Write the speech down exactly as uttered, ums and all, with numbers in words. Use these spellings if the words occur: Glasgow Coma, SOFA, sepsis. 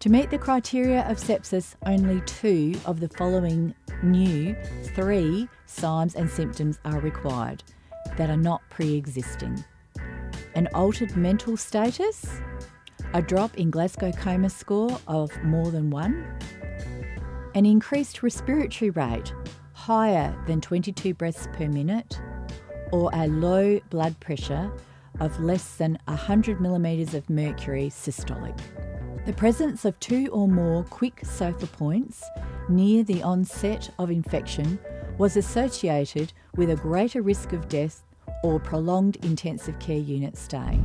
To meet the criteria of sepsis, only two of the following new three signs and symptoms are required that are not pre-existing: an altered mental status, a drop in Glasgow Coma score of more than one, an increased respiratory rate higher than twenty-two breaths per minute, or a low blood pressure of less than one hundred millimetres of mercury systolic. The presence of two or more quick SOFA points near the onset of infection was associated with a greater risk of death or prolonged intensive care unit stay.